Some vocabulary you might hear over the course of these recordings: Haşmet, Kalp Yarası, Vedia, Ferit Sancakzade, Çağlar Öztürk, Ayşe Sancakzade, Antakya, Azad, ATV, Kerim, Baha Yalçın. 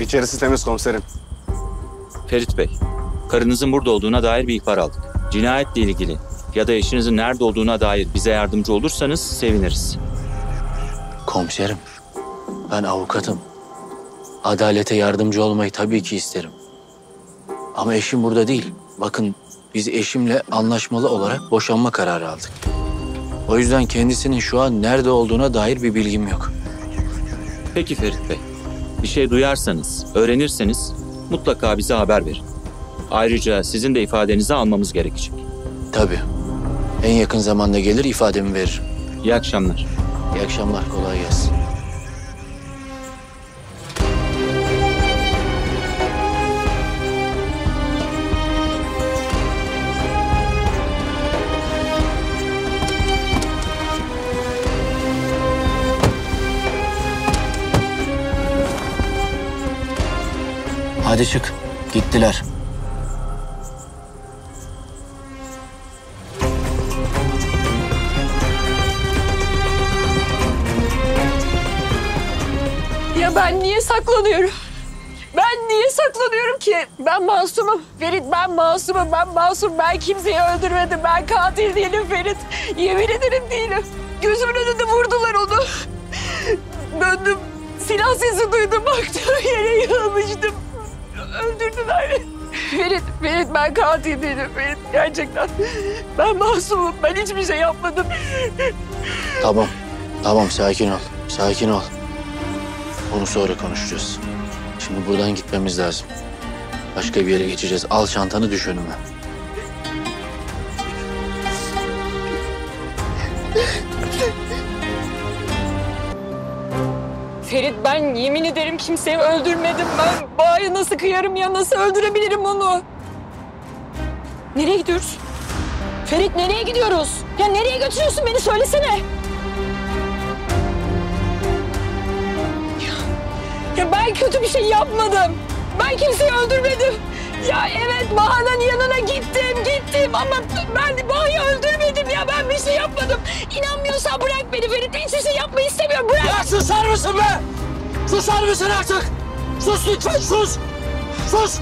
İçerisi temiz komiserim. Ferit Bey, karınızın burada olduğuna dair bir ihbar aldık. Cinayetle ilgili ya da eşinizin nerede olduğuna dair bize yardımcı olursanız seviniriz. Komiserim, ben avukatım. Adalete yardımcı olmayı tabii ki isterim. Ama eşim burada değil. Bakın, biz eşimle anlaşmalı olarak boşanma kararı aldık. O yüzden kendisinin şu an nerede olduğuna dair bir bilgim yok. Peki Ferit Bey, bir şey duyarsanız, öğrenirseniz mutlaka bize haber verin. Ayrıca sizin de ifadenizi almamız gerekecek. Tabii. En yakın zamanda gelir ifademi veririm. İyi akşamlar. İyi akşamlar, kolay gelsin. Hadi çık. Gittiler. Ya ben niye saklanıyorum? Ben niye saklanıyorum ki? Ben masumum. Ferit, ben masumum. Ben masum. Ben kimseyi öldürmedim. Ben katil değilim Ferit. Yemin ederim değilim. Gözümün önünde vurdular onu. Döndüm. Silah sesi duydum. Baktığım yere yığılmıştım. Öldürdüler. Ferit ben katil değilim Ferit. Gerçekten. Ben masumum. Ben hiçbir şey yapmadım. Tamam. Tamam, sakin ol. Sakin ol. Onu sonra konuşacağız. Şimdi buradan gitmemiz lazım. Başka bir yere geçeceğiz. Al çantanı, düş önüme. Ferit, ben yemin ederim kimseyi öldürmedim. Ben Baha'yı nasıl kıyarım ya, nasıl öldürebilirim onu? Nereye gidiyoruz? Ferit, nereye gidiyoruz? Ya nereye götürüyorsun beni, söylesene. Ya ben kötü bir şey yapmadım. Ben kimseyi öldürmedim. Ya evet, Baha'nın yanına gittim ama ben Baha'yı öldürmedim ya, ben bir şey yapmadım. İnanmıyorsan bırak beni Ferit, hiçbir şey yapmayı istemiyorum, bırak. Ya susar mısın be? Susar mısın artık? Sus lütfen, sus. Sus.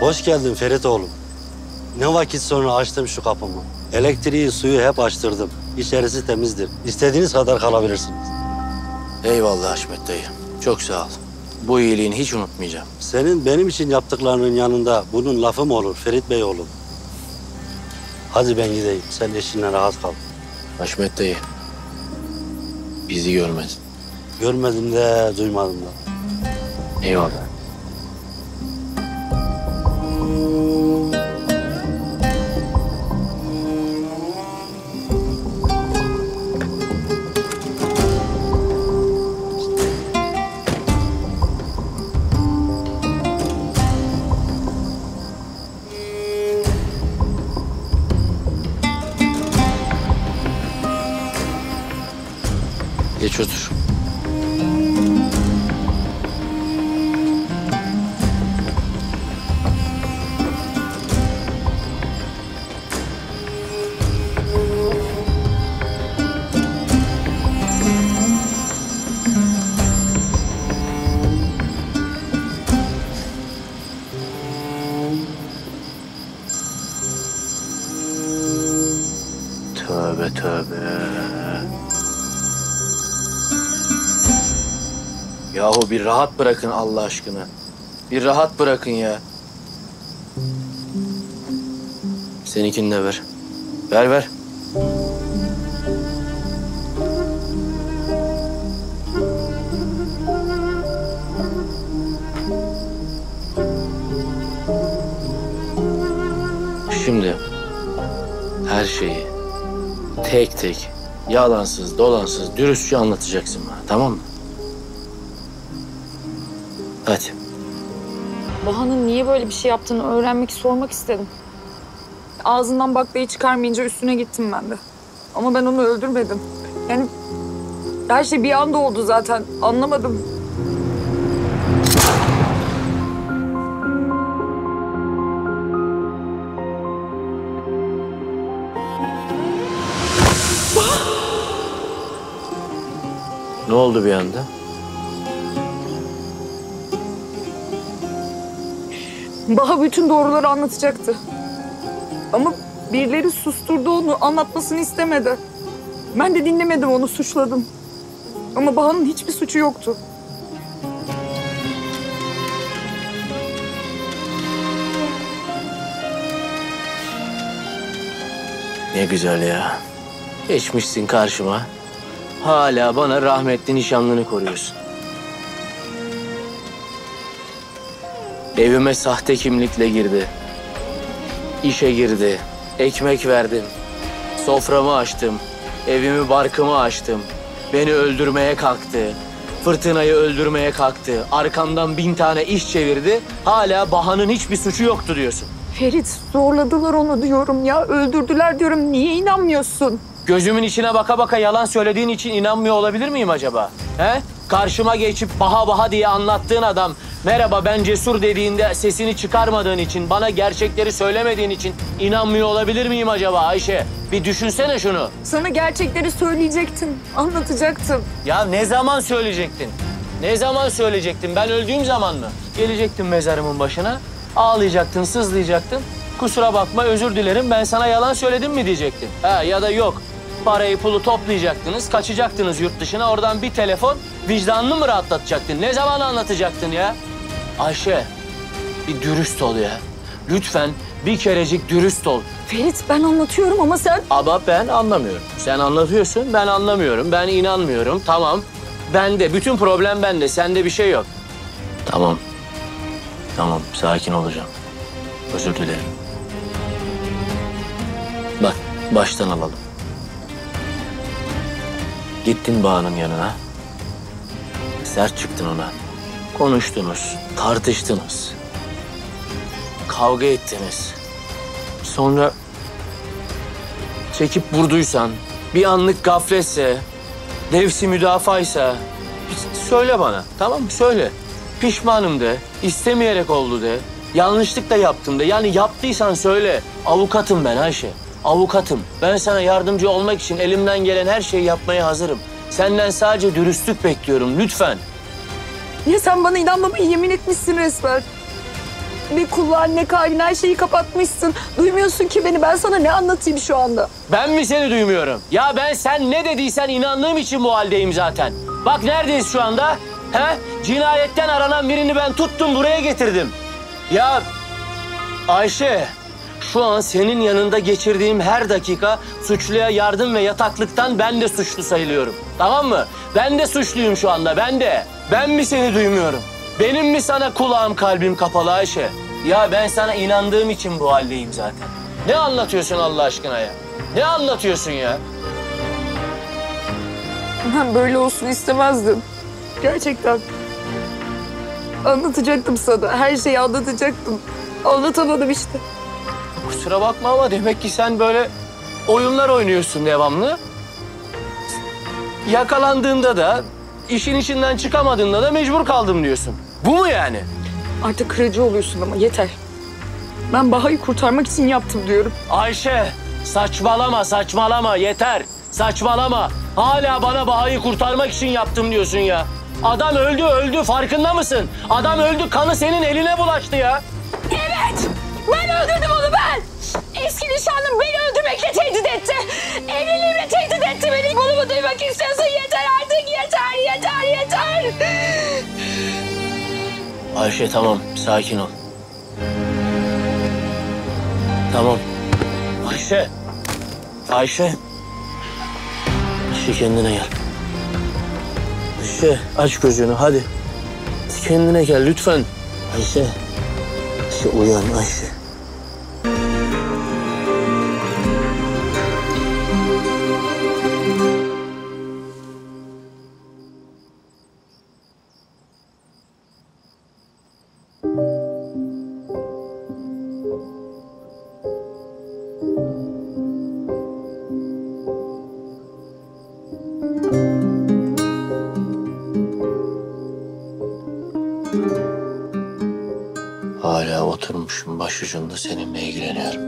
Hoş geldin Ferit oğlum. Ne vakit sonra açtım şu kapımı. Elektriği, suyu hep açtırdım. İçerisi temizdir. İstediğiniz kadar kalabilirsiniz. Eyvallah Haşmet dayı. Çok sağ ol. Bu iyiliğini hiç unutmayacağım. Senin benim için yaptıklarının yanında bunun lafı mı olur Ferit Bey oğlum? Hadi ben gideyim. Sen eşinle rahat kal. Haşmet dayı, bizi görmedin. Görmedim de, duymadım da. Eyvallah. Geç otur. Tövbe tövbe. Yahu bir rahat bırakın Allah aşkına. Bir rahat bırakın ya. Seninkini de ver. Ver. Şimdi her şeyi tek tek, yalansız, dolansız, dürüstçe anlatacaksın bana, tamam mı? Hadi. Baha'nın niye böyle bir şey yaptığını öğrenmek, sormak istedim. ağzından baklayı çıkarmayınca üstüne gittim ben de. Ama ben onu öldürmedim. Yani her şey bir anda oldu zaten. Anlamadım. Ne oldu bir anda? Baha bütün doğruları anlatacaktı. Ama birileri susturdu onu, anlatmasını istemedi. Ben de dinlemedim, onu suçladım. Ama Baha'nın hiçbir suçu yoktu. Ne güzel ya. Geçmişsin karşıma. Hala bana rahmetli nişanlını koruyorsun. Evime sahte kimlikle girdi. İşe girdi. Ekmek verdim. Soframı açtım. Evimi barkımı açtım. Beni öldürmeye kalktı. Fırtınayı öldürmeye kalktı. Arkamdan 1000 tane iş çevirdi. Hala Baha'nın hiçbir suçu yoktu diyorsun. Ferit, zorladılar onu diyorum ya. Öldürdüler diyorum. Niye inanmıyorsun? Gözümün içine baka baka yalan söylediğin için inanmıyor olabilir miyim acaba? He? Karşıma geçip Baha Baha diye anlattığın adam, merhaba ben cesur dediğinde sesini çıkarmadığın için, bana gerçekleri söylemediğin için inanmıyor olabilir miyim acaba Ayşe? Bir düşünsene şunu. Sana gerçekleri söyleyecektim, anlatacaktım. Ya ne zaman söyleyecektin? Ne zaman söyleyecektin? Ben öldüğüm zaman mı? Gelecektin mezarımın başına, ağlayacaktın, sızlayacaktın. Kusura bakma, özür dilerim, ben sana yalan söyledim mi diyecektin. Ha, ya da yok. Parayı pulu toplayacaktınız, kaçacaktınız yurt dışına. Oradan bir telefon, vicdanını mı rahatlatacaktın? Ne zaman anlatacaktın ya? Ayşe, bir dürüst ol ya. Lütfen bir kerecik dürüst ol. Ferit, ben anlatıyorum ama sen... Ama ben anlamıyorum. Sen anlatıyorsun, ben anlamıyorum. Ben inanmıyorum, tamam. Bende, bütün problem bende. Sende bir şey yok. Tamam. Tamam, sakin olacağım. Özür dilerim. Bak, baştan alalım. Gittin Baha'nın yanına, sert çıktın ona, konuştunuz, tartıştınız, kavga ettiniz. Sonra çekip vurduysan, bir anlık gafletse, nefsi müdafaysa söyle bana, tamam mı? Söyle. Pişmanım de, istemeyerek oldu de, yanlışlıkla yaptım de. Yani yaptıysan söyle. Avukatım ben Ayşe. Avukatım, ben sana yardımcı olmak için elimden gelen her şeyi yapmaya hazırım. Senden sadece dürüstlük bekliyorum, lütfen. Ya sen bana inanmamayı yemin etmişsin resmen. Ne kulluğa, ne kainine, her şeyi kapatmışsın. Duymuyorsun ki beni, ben sana ne anlatayım şu anda? Ben mi seni duymuyorum? Ya ben sen ne dediysen inandığım için bu haldeyim zaten. Bak neredeyiz şu anda? He? Cinayetten aranan birini ben tuttum, buraya getirdim. Ya Ayşe... Şu an senin yanında geçirdiğim her dakika suçluya yardım ve yataklıktan ben de suçlu sayılıyorum. Tamam mı? Ben de suçluyum şu anda, ben de. Ben mi seni duymuyorum? Benim mi sana kulağım kalbim kapalı Ayşe? Ya ben sana inandığım için bu haldeyim zaten. Ne anlatıyorsun Allah aşkına ya? Ne anlatıyorsun ya? Ben böyle olsun istemezdim. Gerçekten. Anlatacaktım sana, her şeyi anlatacaktım. Anlatamadım işte. Kusura bakma ama demek ki sen böyle oyunlar oynuyorsun devamlı. Yakalandığında da, işin içinden çıkamadığında da mecbur kaldım diyorsun. Bu mu yani? Artık kırıcı oluyorsun ama yeter. Ben Baha'yı kurtarmak için yaptım diyorum. Ayşe, saçmalama, saçmalama, yeter. Saçmalama. Hala bana Baha'yı kurtarmak için yaptım diyorsun ya. Adam öldü, öldü. Farkında mısın? Adam öldü, kanı senin eline bulaştı ya. Evet, ben öldürdüm onu, ben! Eski nişanlım beni öldürmekle tehdit etti. Evliliğimle tehdit etti beni. Bunu mu duymak istiyorsun? Yeter artık, yeter, yeter, yeter! Ayşe tamam, sakin ol. Tamam. Ayşe! Ayşe! Ayşe kendine gel. Ayşe aç gözünü, hadi. Kendine gel lütfen. Ayşe. Ayşe uyan Ayşe. Hala oturmuşum başucumda seninle ilgileniyorum.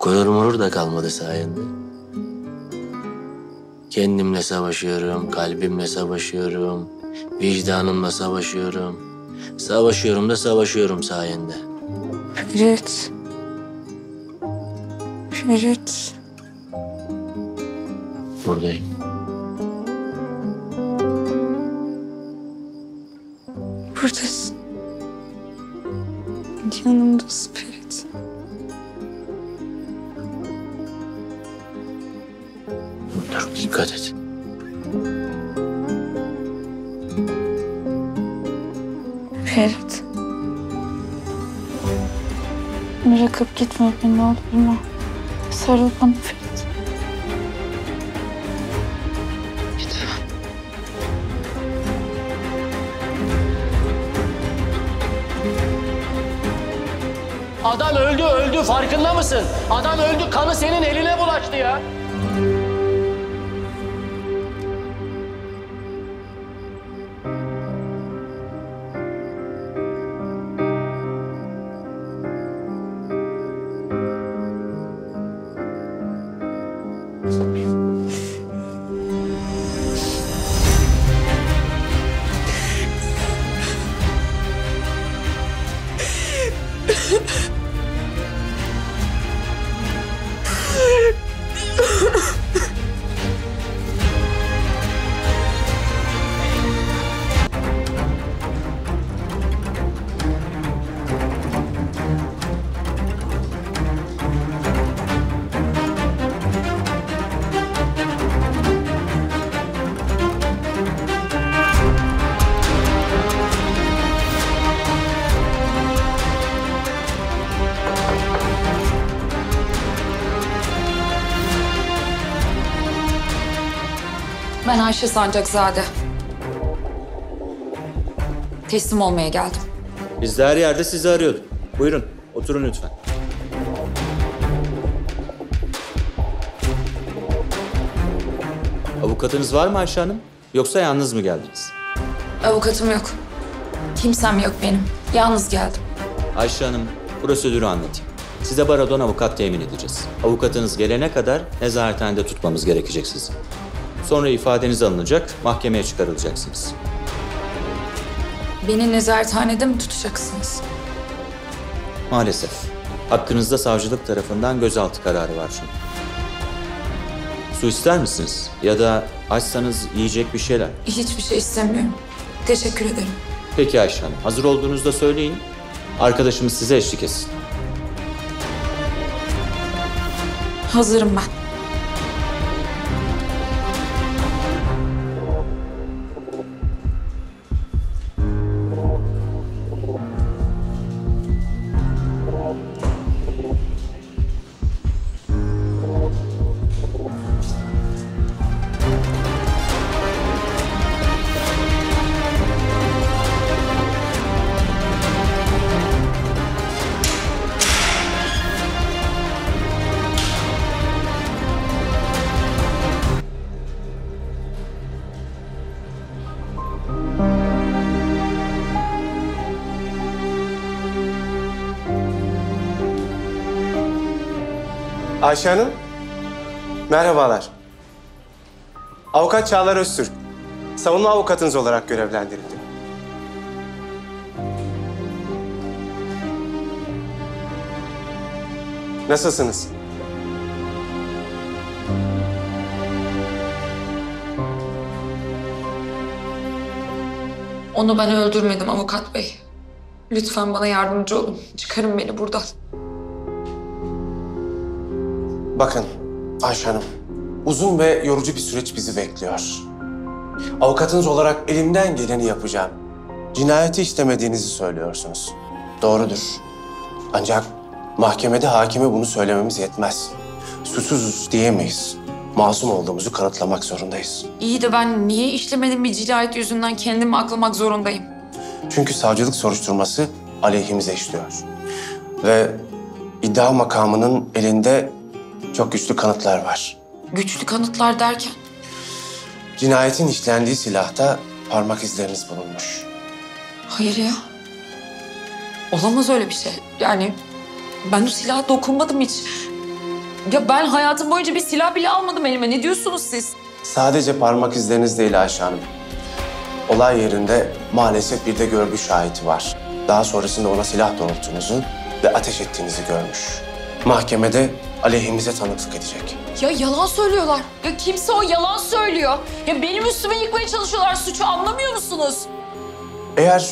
Gurur murur da kalmadı sayende. Kendimle savaşıyorum, kalbimle savaşıyorum, vicdanımla savaşıyorum. Savaşıyorum da savaşıyorum sayende. Ferit. Ferit. Buradayım. Buradasın. Yanımdasın Ferit. Dur, dikkat et. Ferit. Bırakıp gitme beni, olur mu? Sarıl bana Ferit. Lütfen. Adam öldü, öldü. Farkında mısın? Adam öldü. Kanı senin eline bulaştı ya. Ben Ayşe Sancakzade. Teslim olmaya geldim. Biz de her yerde sizi arıyorduk. Buyurun, oturun lütfen. Avukatınız var mı Ayşe Hanım? Yoksa yalnız mı geldiniz? Avukatım yok. Kimsem yok benim. Yalnız geldim. Ayşe Hanım, prosedürü anlatayım. Size barodan avukat temin edeceğiz. Avukatınız gelene kadar nezarethanede tutmamız gerekecek sizi. Sonra ifadeniz alınacak, mahkemeye çıkarılacaksınız. Beni nezarethanede mi tutacaksınız? Maalesef. Hakkınızda savcılık tarafından gözaltı kararı var şimdi. Su ister misiniz? Ya da açsanız yiyecek bir şeyler. Hiçbir şey istemiyorum. Teşekkür ederim. Peki Ayşe Hanım, hazır olduğunuzda söyleyin. Arkadaşımız size eşlik etsin. Hazırım ben. Ayşe Hanım, merhabalar. Avukat Çağlar Öztürk, savunma avukatınız olarak görevlendirildi. Nasılsınız? Onu ben öldürmedim avukat bey. Lütfen bana yardımcı olun. Çıkarın beni buradan. Bakın Ayşe Hanım, uzun ve yorucu bir süreç bizi bekliyor. Avukatınız olarak elimden geleni yapacağım. Cinayeti işlemediğinizi söylüyorsunuz. Doğrudur. Ancak mahkemede hakime bunu söylememiz yetmez. Suçsuzuz diyemeyiz. Masum olduğumuzu kanıtlamak zorundayız. İyi de ben niye işlemedim bir cinayet yüzünden kendimi aklamak zorundayım? Çünkü savcılık soruşturması aleyhimize işliyor. Ve iddia makamının elinde çok güçlü kanıtlar var. Güçlü kanıtlar derken? Cinayetin işlendiği silahta parmak izleriniz bulunmuş. Hayır ya. Olamaz öyle bir şey. Yani ben o silaha dokunmadım hiç. Ya ben hayatım boyunca bir silah bile almadım elime. Ne diyorsunuz siz? Sadece parmak izleriniz değil Ayşe Hanım. Olay yerinde maalesef bir de görgü şahidi var. Daha sonrasında ona silah doğrulttuğunuzu ve ateş ettiğinizi görmüş. Mahkemede aleyhimize tanıklık edecek. Ya yalan söylüyorlar. Ya kimse o yalan söylüyor. Ya benim üstüme yıkmaya çalışıyorlar suçu, anlamıyor musunuz? Eğer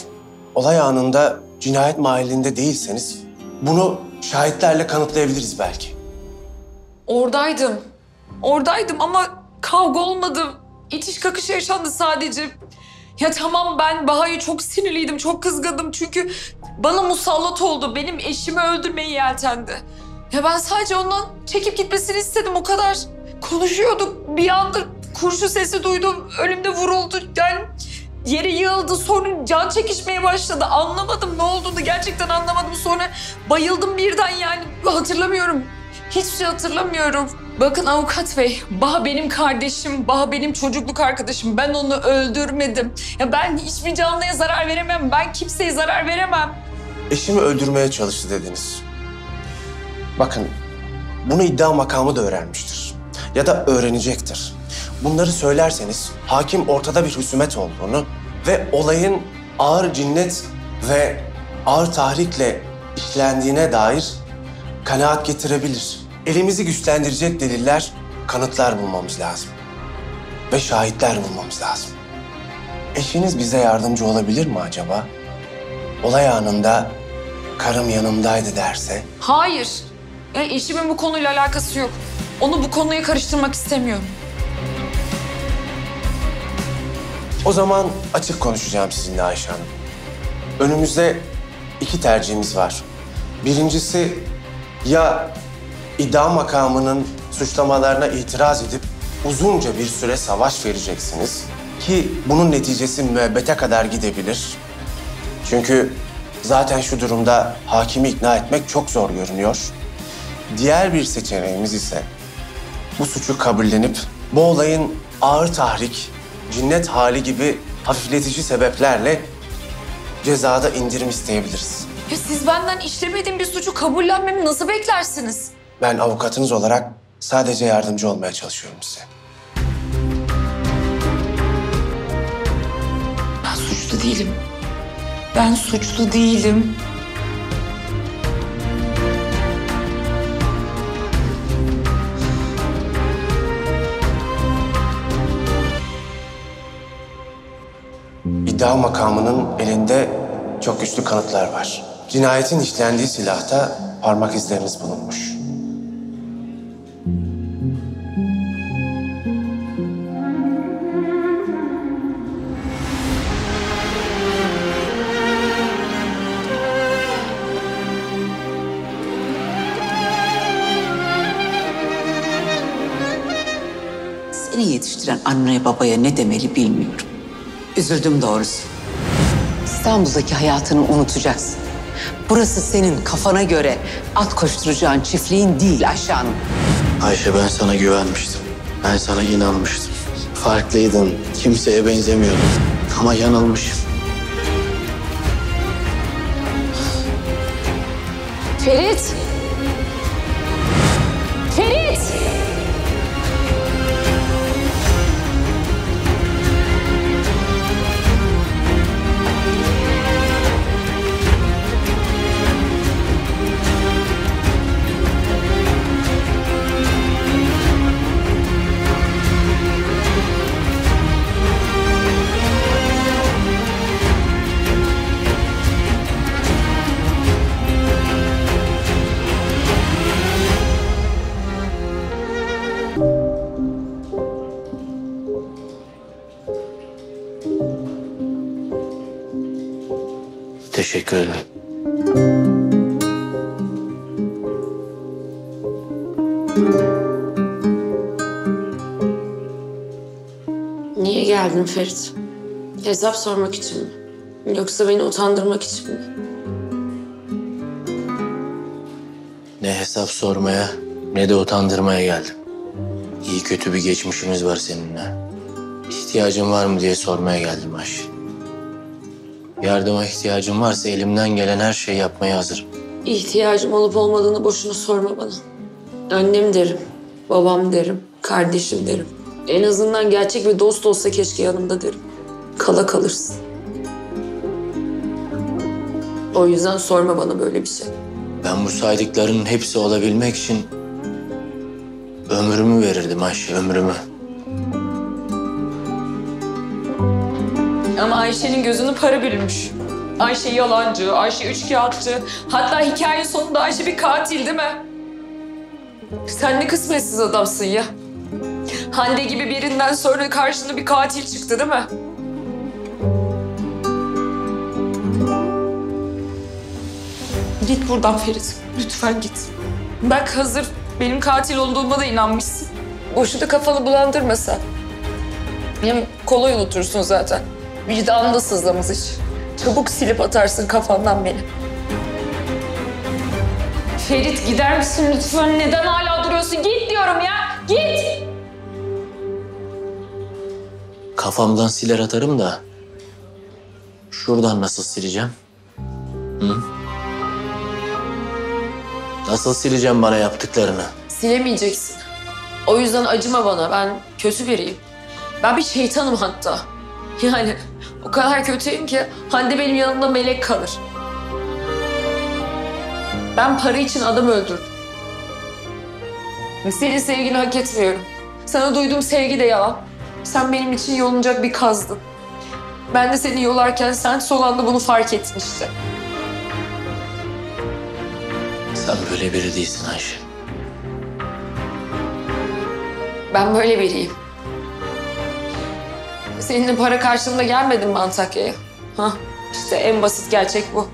olay anında cinayet mahallinde değilseniz bunu şahitlerle kanıtlayabiliriz belki. Oradaydım. Oradaydım ama kavga olmadı. İtiş kakış yaşandı sadece. Ya tamam, ben Baha'ya çok sinirliydim, çok kızgındım. Çünkü bana musallat oldu. Benim eşimi öldürmeyi yeltendi. Ya ben sadece ondan çekip gitmesini istedim, o kadar. Konuşuyorduk, bir anda kurşun sesi duydum. Önümde vuruldu, yani yere yığıldı. Sonra can çekişmeye başladı. Anlamadım ne olduğunu, gerçekten anlamadım. Sonra bayıldım birden yani. Hatırlamıyorum. Hiçbir şey hatırlamıyorum. Bakın avukat bey, Baha benim kardeşim, Baha benim çocukluk arkadaşım. Ben onu öldürmedim. Ya ben hiçbir canlıya zarar veremem. Ben kimseye zarar veremem. Eşimi öldürmeye çalıştı dediniz. Bakın, bunu iddia makamı da öğrenmiştir. Ya da öğrenecektir. Bunları söylerseniz hakim ortada bir husumet olduğunu ve olayın ağır cinnet ve ağır tahrikle işlendiğine dair kanaat getirebilir. Elimizi güçlendirecek deliller, kanıtlar bulmamız lazım. Ve şahitler bulmamız lazım. Eşiniz bize yardımcı olabilir mi acaba? Olay anında karım yanımdaydı derse? Hayır. Ya eşimin bu konuyla alakası yok. Onu bu konuya karıştırmak istemiyorum. O zaman açık konuşacağım sizinle Ayşe Hanım. Önümüzde iki tercihimiz var. Birincisi, ya iddia makamının suçlamalarına itiraz edip uzunca bir süre savaş vereceksiniz ki bunun neticesi müebbete kadar gidebilir. Çünkü zaten şu durumda hakimi ikna etmek çok zor görünüyor. Diğer bir seçeneğimiz ise bu suçu kabullenip bu olayın ağır tahrik, cinnet hali gibi hafifletici sebeplerle cezada indirim isteyebiliriz. Ya siz benden işlemediğim bir suçu kabullenmemi nasıl beklersiniz? Ben avukatınız olarak sadece yardımcı olmaya çalışıyorum size. Ben suçlu değilim. Ben suçlu değilim. İddia makamının elinde çok güçlü kanıtlar var. Cinayetin işlendiği silahta parmak izleriniz bulunmuş. Seni yetiştiren anneye babaya ne demeli bilmiyorum. Üzüldüm doğrusu. İstanbul'daki hayatını unutacaksın. Burası senin kafana göre at koşturacağın çiftliğin değil Ayşe Hanım. Ayşe, ben sana güvenmiştim. Ben sana inanmıştım. Farklıydın. Kimseye benzemiyordun. Ama yanılmışım. Ferit! Ferit! Teşekkür ederim. Niye geldin Ferit? Hesap sormak için mi? Yoksa beni utandırmak için mi? Ne hesap sormaya ne de utandırmaya geldim. İyi kötü bir geçmişimiz var seninle. İhtiyacın var mı diye sormaya geldim Ayşe. Yardıma ihtiyacın varsa elimden gelen her şeyi yapmaya hazırım. İhtiyacım olup olmadığını boşuna sorma bana. Annem derim, babam derim, kardeşim derim. En azından gerçek bir dost olsa keşke yanımda derim. Kala kalırsın. O yüzden sorma bana böyle bir şey. Ben bu saydıklarının hepsi olabilmek için ömrümü verirdim Ayşe, ömrümü. Ama Ayşe'nin gözünü para bürümüş. Ayşe yalancı, Ayşe üçkağıtçı. Hatta hikayenin sonunda Ayşe bir katil değil mi? Sen ne kısmetsiz adamsın ya. Hande gibi birinden sonra karşına bir katil çıktı değil mi? Git buradan Ferit. Lütfen git. Bak hazır benim katil olduğuma da inanmışsın. Boşuna kafanı bulandırma sen. Hem kolay unutursun zaten. Vicdanında sızlamaz hiç. Çabuk silip atarsın kafandan beni. Ferit gider misin lütfen? Neden hala duruyorsun? Git diyorum ya. Git! Kafamdan siler atarım da şuradan nasıl sileceğim? Hı? Nasıl sileceğim bana yaptıklarını? Silemeyeceksin. O yüzden acıma bana. Ben kötü biriyim. Ben bir şeytanım hatta. Yani o kadar kötüyüm ki Hande benim yanımda melek kalır. Ben para için adam öldürdüm. Senin sevgini hak etmiyorum. Sana duyduğum sevgi de yalan. Sen benim için yolunacak bir kazdın. Ben de seni yolarken sen son anda bunu fark ettin işte. Sen böyle biri değilsin Ayşe. Ben böyle biriyim. Seninle para karşılığında gelmedim mi Antakya'ya? Ha, işte en basit gerçek bu.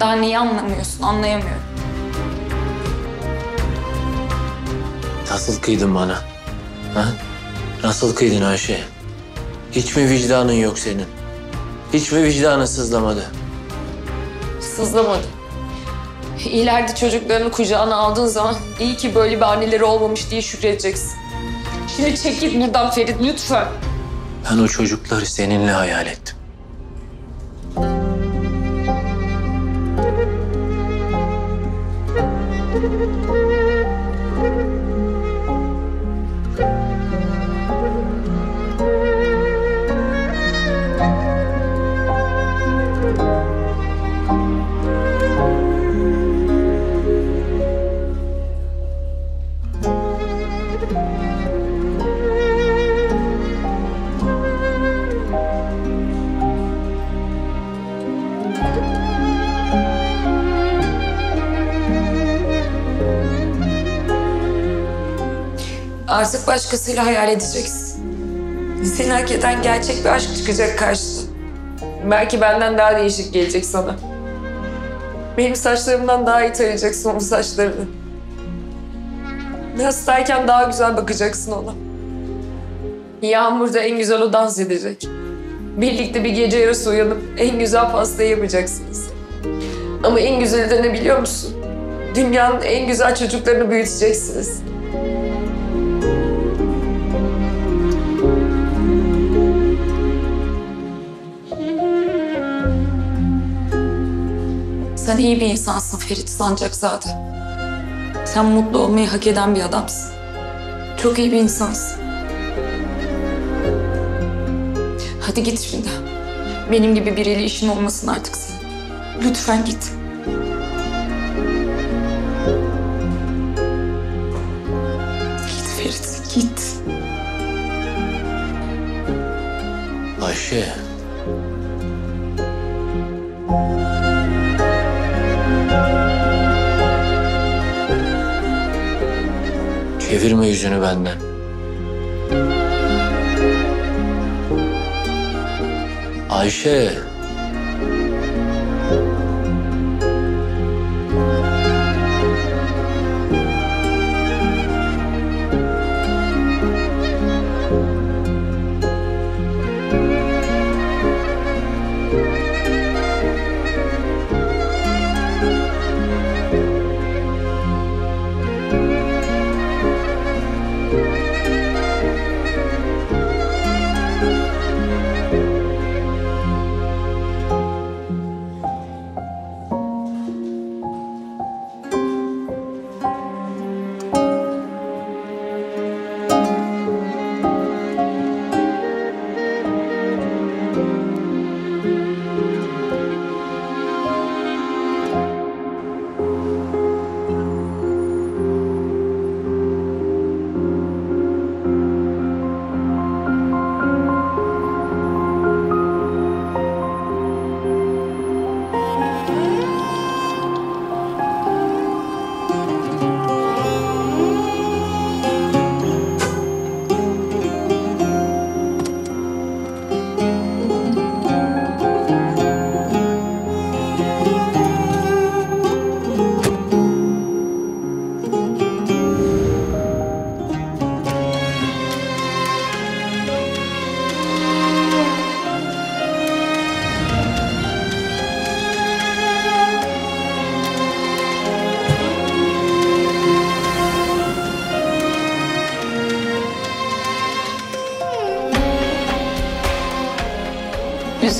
Daha neyi anlamıyorsun, anlayamıyorum. Nasıl kıydın bana? Ha? Nasıl kıydın Ayşe? Hiç mi vicdanın yok senin? Hiç mi vicdanın sızlamadı? Sızlamadı. İleride çocuklarını kucağına aldığın zaman iyi ki böyle bir anneleri olmamış diye şükredeceksin. Şimdi çek git buradan Ferit lütfen. Ben o çocukları seninle hayal ettim. Artık başkasıyla hayal edeceksin. Seni hak eden gerçek bir aşk çıkacak karşına. Belki benden daha değişik gelecek sana. Benim saçlarımdan daha iyi tarayacaksın onun saçlarını. Hastayken daha güzel bakacaksın ona. Yağmurda en güzel o dans edecek. Birlikte bir gece yarısı uyanıp en güzel pastayı yapacaksınız. Ama en güzeli de ne biliyor musun? Dünyanın en güzel çocuklarını büyüteceksiniz. Sen iyi bir insansın Ferit Sancakzade. Sen mutlu olmayı hak eden bir adamsın. Çok iyi bir insansın. Hadi git şimdi. Benim gibi biriyle işin olmasın artık senin. Lütfen git. Git Ferit, git. Ayşe. Çevirme yüzünü benden. Ayşe.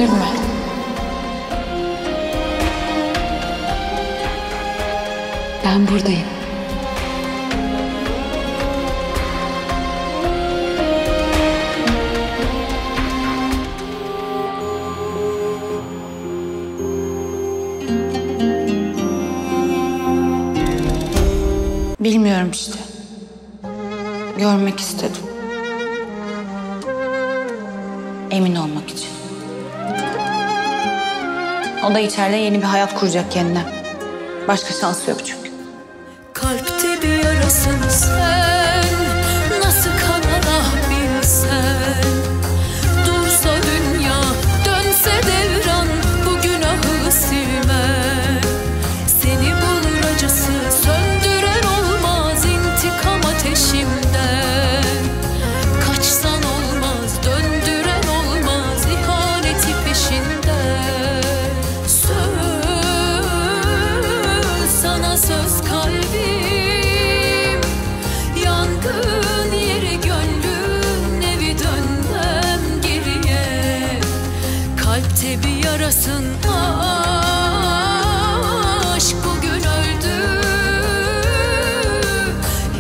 üzülme. Ben buradayım. Bilmiyorum işte. Görmek istedim. Emin olmak için. O da içeride yeni bir hayat kuracak kendine. Başka şansı yok çünkü. Kalpte bir yarasın sen, nasıl kananabilsen. Dursa dünya, dönse devran, bu günahı silme. Seni bulur acısı, söndürer olmaz intikam ateşimden. Kaçsan olmaz, döndüren olmaz ihaneti peşinden. Söz, sana söz kalbim, yangın yeri gönlün evi, dönmem geriye. Kalpte bir yarasın aşk, bugün öldü,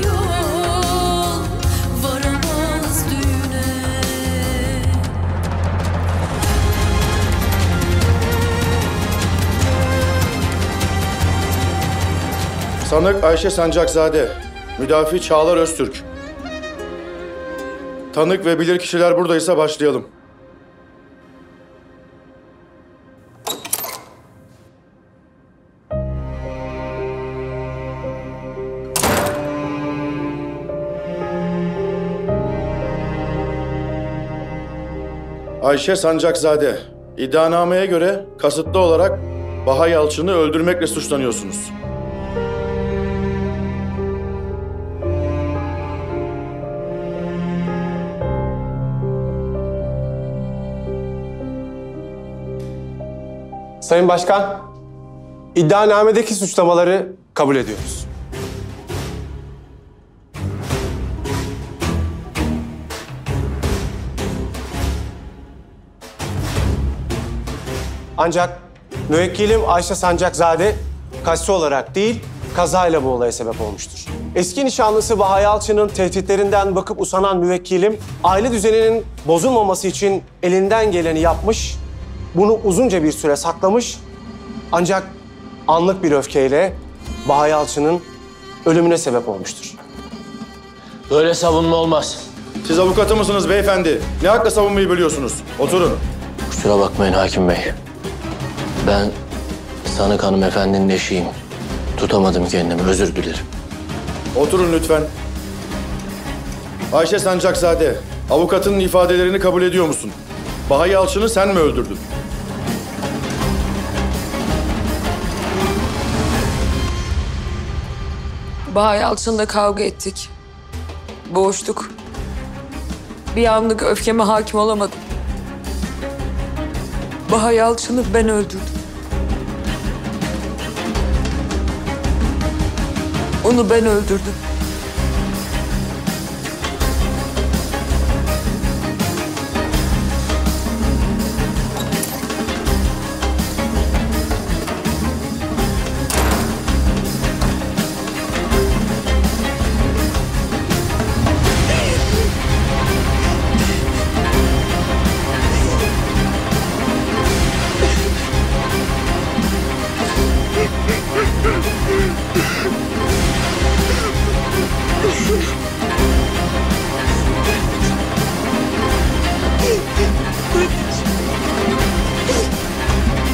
yol varamaz düğüne. Sanık Ayşe Sancakzade, müdafi Çağlar Öztürk. Tanık ve bilirkişiler buradaysa başlayalım. Ayşe Sancakzade, iddianameye göre kasıtlı olarak Baha Yalçın'ı öldürmekle suçlanıyorsunuz. Sayın Başkan, iddianamedeki suçlamaları kabul ediyoruz. Ancak müvekkilim Ayşe Sancakzade kaçsı olarak değil, kazayla bu olaya sebep olmuştur. Eski nişanlısı Baha Yalçın'ın tehditlerinden bakıp usanan müvekkilim, aile düzeninin bozulmaması için elinden geleni yapmış, bunu uzunca bir süre saklamış, ancak anlık bir öfkeyle Baha Yalçın'ın ölümüne sebep olmuştur. Böyle savunma olmaz. Siz avukatı mısınız beyefendi? Ne hakla savunmayı biliyorsunuz? Oturun. Kusura bakmayın hakim bey. Ben sanık hanımefendinin eşiyim. Tutamadım kendimi, özür dilerim. Oturun lütfen. Ayşe Sancakzade, avukatının ifadelerini kabul ediyor musun? Baha Yalçın'ı sen mi öldürdün? Baha Yalçın'la kavga ettik. Boğuştuk. Bir anlık öfkeme hakim olamadım. Baha Yalçın'ı ben öldürdüm. Onu ben öldürdüm.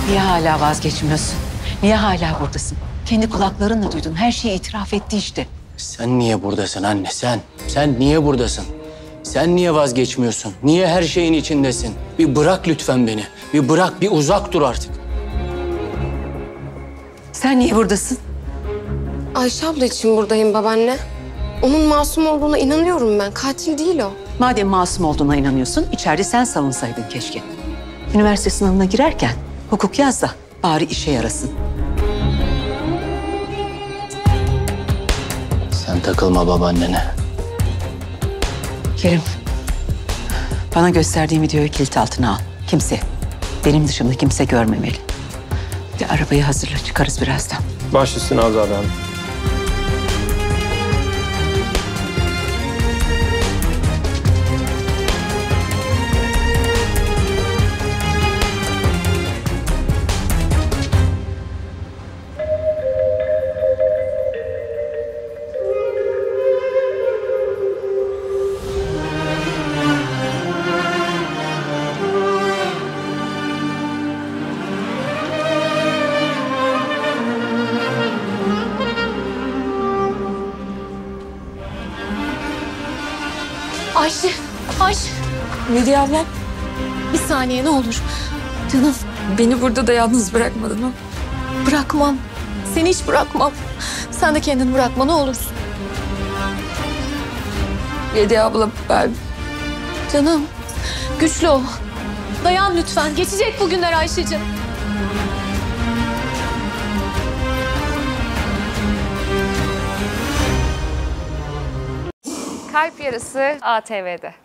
Niye hala vazgeçmiyorsun? Niye hala buradasın? Kendi kulaklarınla duydun, her şeyi itiraf etti işte. Sen niye buradasın anne, sen? Sen niye buradasın? Sen niye vazgeçmiyorsun? Niye her şeyin içindesin? Bir bırak lütfen beni. Bir bırak, bir uzak dur artık. Sen niye buradasın? Ayşe abla için buradayım babaanne. Onun masum olduğuna inanıyorum ben. Katil değil o. Madem masum olduğuna inanıyorsun, içeride sen savunsaydın keşke. Üniversite sınavına girerken hukuk yaz da bari işe yarasın. Sen takılma babaannene. Kerim, bana gösterdiğim videoyu kilit altına al. Kimse. Benim dışımda kimse görmemeli. Bir arabayı hazırla, çıkarız birazdan. Baş üstüne Azad Hanım. Ayşe, Ayşe. Vedia ablam. Bir saniye ne olur. Canım, beni burada da yalnız bırakmadın mı? Bırakmam. Seni hiç bırakmam. Sen de kendini bırakma ne olursun. Vedia ablam ben... Canım, güçlü ol. Dayan lütfen. Geçecek bu günler Ayşeciğim. Kalp Yarısı ATV'de.